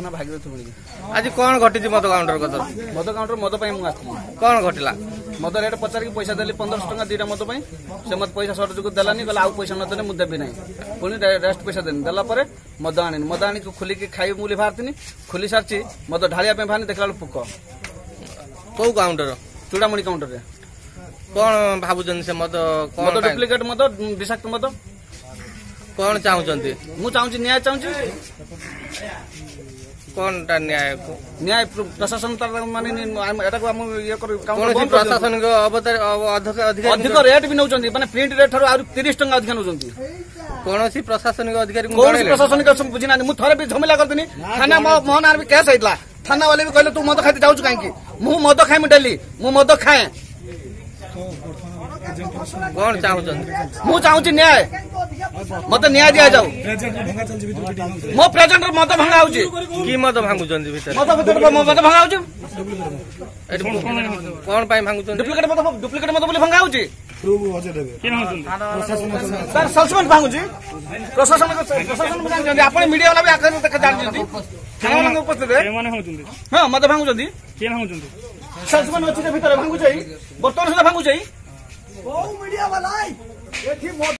मो ना भागीरथी मुणिक आज कौन घटी मद काउंटर कद मद काउंटर मद कौन घटला मद रेट पचार कि पैसा देली 1500 टाँग दीटा मद से मत पैसा सर्ट जो देलानी कहला आउ पैसा नदे मुझे देवी ना पुणी रेस्ट पैसा देनी देलापर मद आनी खोलिकी खाई मुझे बाहरी खोली सारी मद ढालिया बाहर देखला बेल पोक कौ काउंटर चूड़ामणि काउंटर कौन भावुन से मद मद डुप्लिकेट मद विषाक्त मद कौन चाहते मुझे न्याय चाहूँगी कौन न्याय न्याय प्रशासन माने प्रशासन अधिक रेट भी नौकरी माने प्रिंट रेट ठार 30 टका अधिक नौकरी कौन प्रशासनिक अधिकारी प्रशासन बुझी ना मुझे भी झमेला करते थाना मोहन भी कैश होता थाना वाले भी कहले तू मद खाते जाऊ कहीं मुझ मद खाए डेली मुझ मद खाए कौन चाहते मुझे न्याय मत न्याय दिया जाओ मो प्रेजेंट मद भांगा कि मद भांगुचंदी भीतर मद भांगा कोन पाई भांगुचंदी डुप्लीकेट मद बोली भांगा होची प्रूफ होजे देबे कि न होचन सर सस्पेंड भांगुची प्रशासन प्रशासन जानजंदी आपण मीडिया वाला भी आखर तक जानजंदी थाना वाला उपस्थित है माने होचंदी हां मद भांगुचंदी कि न होचंदी सस्पेंड होची भीतर भांगुचई बर्तन से भांगुचई ओ मीडिया वाला ए थी